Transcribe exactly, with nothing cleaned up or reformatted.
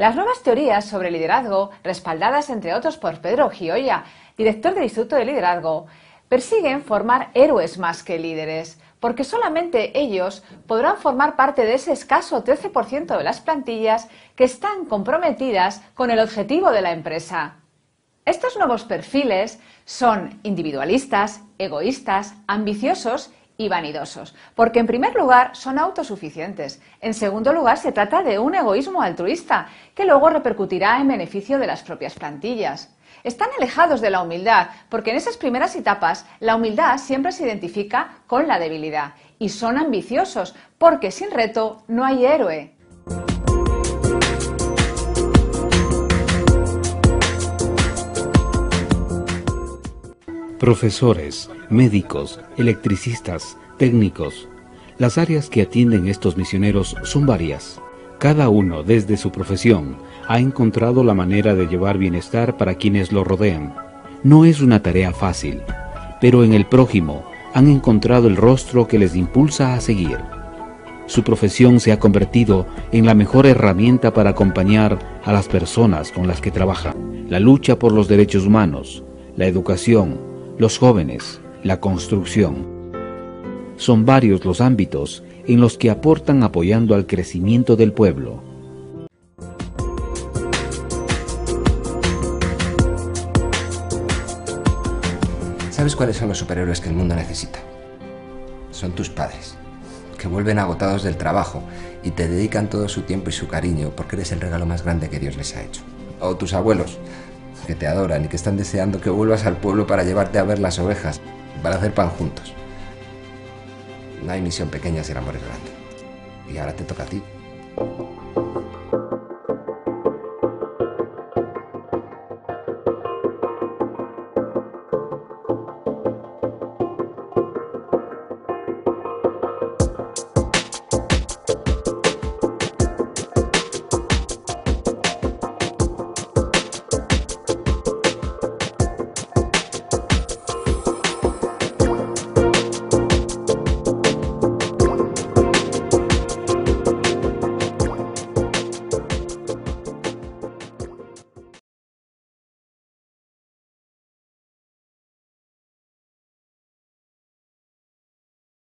Las nuevas teorías sobre liderazgo, respaldadas entre otros por Pedro Gioia, director del Instituto de Liderazgo, persiguen formar héroes más que líderes, porque solamente ellos podrán formar parte de ese escaso trece por ciento de las plantillas que están comprometidas con el objetivo de la empresa. Estos nuevos perfiles son individualistas, egoístas, ambiciosos y vanidosos, porque en primer lugar son autosuficientes, en segundo lugar se trata de un egoísmo altruista que luego repercutirá en beneficio de las propias plantillas. Están alejados de la humildad, porque en esas primeras etapas la humildad siempre se identifica con la debilidad, y son ambiciosos, porque sin reto no hay héroe. Profesores, médicos, electricistas, técnicos. Las áreas que atienden estos misioneros son varias. Cada uno, desde su profesión, ha encontrado la manera de llevar bienestar para quienes lo rodean. No es una tarea fácil, pero en el prójimo han encontrado el rostro que les impulsa a seguir. Su profesión se ha convertido en la mejor herramienta para acompañar a las personas con las que trabaja. La lucha por los derechos humanos, la educación, los jóvenes, la construcción. Son varios los ámbitos en los que aportan apoyando al crecimiento del pueblo. ¿Sabes cuáles son los superhéroes que el mundo necesita? Son tus padres, que vuelven agotados del trabajo y te dedican todo su tiempo y su cariño porque eres el regalo más grande que Dios les ha hecho. O tus abuelos, que te adoran y que están deseando que vuelvas al pueblo para llevarte a ver las ovejas, para hacer pan juntos. No hay misión pequeña si el amor es grande. Y ahora te toca a ti.